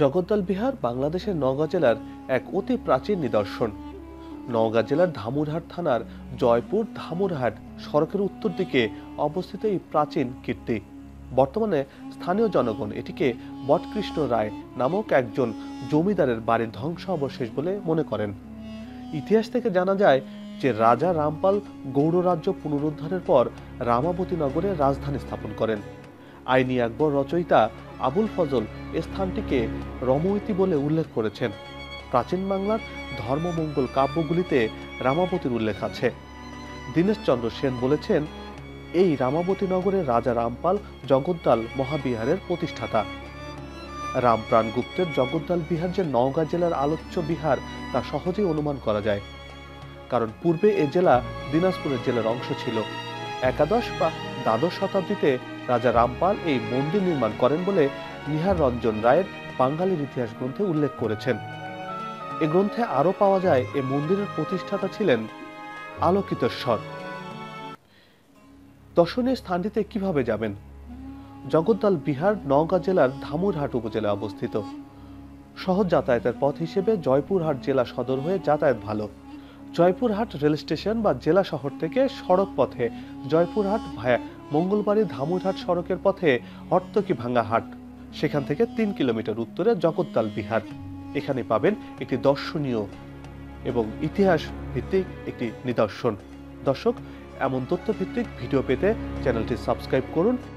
जगद्दल बिहार बांग्लादेशेर नওগাঁ जिलार एक अति प्राचीन निदर्शन। नওগাঁ जिलार धामोरहाट थानार जयपुर धामोरहाट सड़केर उत्तर दिके अवस्थित यह प्राचीन कीर्ति बर्तमाने स्थानीय जनगण एटिके बटकृष्ण राय नामक एकजन जमीदारेर बाड़िर ध्वंसावशेष बोले मने करें। इतिहास थेके जाना जाय जे राजा रामपाल गौड़ राज्य पुनरुद्धारेर पर रामावती नगरे राजधानी स्थापन करें। आईनी अकबर रचयिता আবুল ফজল स्थानটিকে রময়িতি বলে উল্লেখ করেছেন। প্রাচীন বাংলার ধর্মমঙ্গল কাব্যগুলিতে রামাবতীর উল্লেখ আছে। দীনেশচন্দ্র সেন বলেছেন এই রামাবতী নগরে রাজা রামপাল জগদ্দল মহাবিহারের প্রতিষ্ঠাতা। রামপ্রাণ গুপ্তের জগদ্দল বিহার যে নওগাঁ জেলার আলোচ্য বিহার তা সহজেই অনুমান করা যায়, কারণ পূর্বে এ জেলা দিনাজপুরের জেলার অংশ ছিল। একাদশ বা দ্বাদশ শতাব্দীতে राजा रामपाल এই মন্দির নির্মাণ করেন বলে নিহার রঞ্জন রায়ের বাঙালির ইতিহাস গ্রন্থে উল্লেখ করেছেন। এই গ্রন্থে আরো পাওয়া যায় এই মন্দিরের প্রতিষ্ঠাতা ছিলেন আলোকিতেশ্বর। দর্শনীয় স্থানটিতে কিভাবে যাবেন? জগদ্দল বিহার নওগাঁ জেলার ধামুরহাট উপজেলায় অবস্থিত। সহজ যাতায়াতের পথ হিসেবে জয়পুরহাট জেলা সদর হয়ে যাতায়াত ভালো। জয়পুরহাট রেল স্টেশন বা জেলা শহর থেকে সড়ক পথে জয়পুরহাট ভায়া मंगलबाड़ी धामोरहाट सड़केर पथे हर्तकी भांगा हाट, सेखान थेके 3 किलोमीटर उत्तरे जगद्दल बिहार। एखाने पाबेन एकटी दर्शनीय एबं इतिहास भित्तिक एकटी निदर्शन। दर्शक एमन तथ्यभित्तिक भिडियो पेते चैनलटी सबस्क्राइब करुन।